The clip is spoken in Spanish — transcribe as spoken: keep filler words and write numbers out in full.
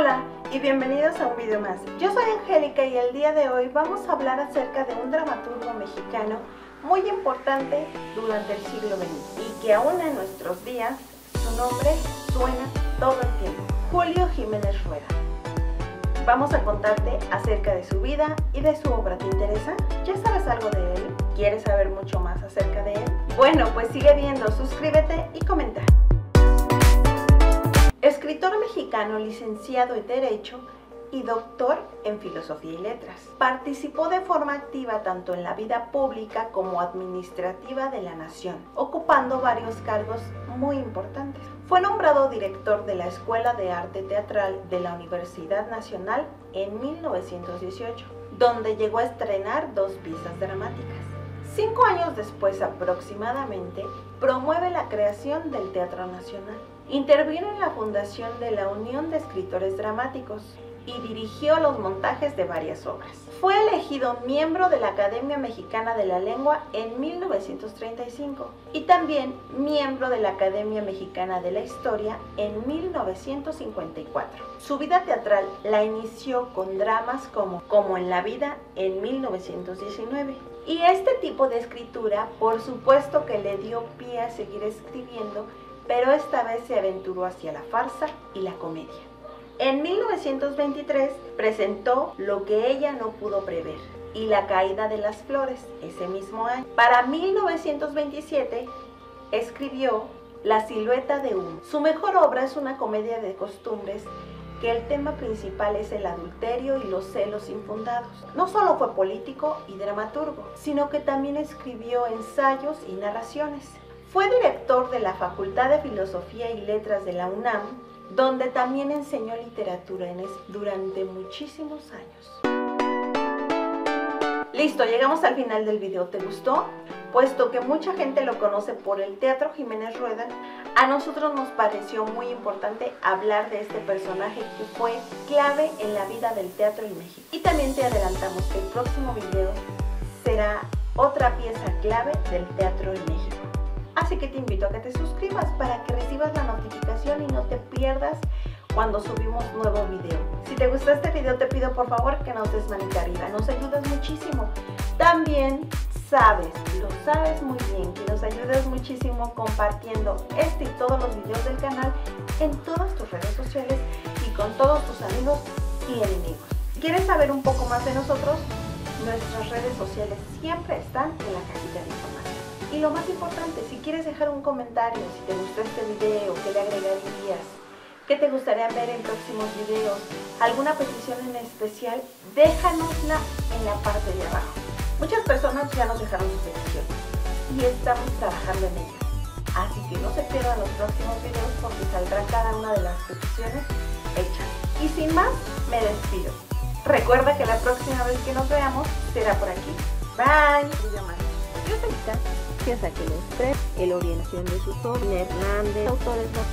Hola y bienvenidos a un video más. Yo soy Angélica y el día de hoy vamos a hablar acerca de un dramaturgo mexicano muy importante durante el siglo veinte y que aún en nuestros días su nombre suena todo el tiempo: Julio Jiménez Rueda. Vamos a contarte acerca de su vida y de su obra. ¿Te interesa? ¿Ya sabes algo de él? ¿Quieres saber mucho más acerca de él? Bueno, pues sigue viendo, suscríbete y comenta. Escritor mexicano, licenciado en Derecho y doctor en Filosofía y Letras. Participó de forma activa tanto en la vida pública como administrativa de la nación, ocupando varios cargos muy importantes. Fue nombrado director de la Escuela de Arte Teatral de la Universidad Nacional en mil novecientos dieciocho, donde llegó a estrenar dos piezas dramáticas. Cinco años después aproximadamente, promueve la creación del Teatro Nacional. Intervino en la fundación de la Unión de Escritores Dramáticos y dirigió los montajes de varias obras. Fue elegido miembro de la Academia Mexicana de la Lengua en mil novecientos treinta y cinco y también miembro de la Academia Mexicana de la Historia en mil novecientos cincuenta y cuatro. Su vida teatral la inició con dramas como Como en la vida en mil novecientos diecinueve. Y este tipo de escritura, por supuesto que le dio pie a seguir escribiendo, pero esta vez se aventuró hacia la farsa y la comedia. En mil novecientos veintitrés presentó Lo que ella no pudo prever y La caída de las flores ese mismo año. Para mil novecientos veintisiete escribió La silueta de humo. Su mejor obra es una comedia de costumbres que el tema principal es el adulterio y los celos infundados. No solo fue político y dramaturgo, sino que también escribió ensayos y narraciones. Fue director de la Facultad de Filosofía y Letras de la UNAM, donde también enseñó literatura durante muchísimos años. Listo, llegamos al final del video. ¿Te gustó? Puesto que mucha gente lo conoce por el Teatro Jiménez Rueda, a nosotros nos pareció muy importante hablar de este personaje que fue clave en la vida del teatro en México. Y también te adelantamos que el próximo video será otra pieza clave del teatro en México. Así que te invito a que te suscribas para que recibas la notificación y no te pierdas cuando subimos nuevo video. Si te gustó este video, te pido por favor que nos des manita arriba, nos ayudas muchísimo. También sabes, lo sabes muy bien, que nos ayudas muchísimo compartiendo este y todos los videos del canal en todas tus redes sociales y con todos tus amigos y enemigos. ¿Quieres saber un poco más de nosotros? Nuestras redes sociales siempre están en la cajita de información. Y lo más importante, si quieres dejar un comentario, si te gustó este video, qué le agregarías, qué te gustaría ver en próximos videos, alguna petición en especial, déjanosla en la parte de abajo. Muchas personas ya nos dejaron sus peticiones y estamos trabajando en ellas. Así que no se pierdan los próximos videos porque saldrá cada una de las peticiones hechas. Y sin más, me despido. Recuerda que la próxima vez que nos veamos será por aquí. Bye. Yo soy Piensa que el express, el orientación de sus obras, Hernández, autores notables.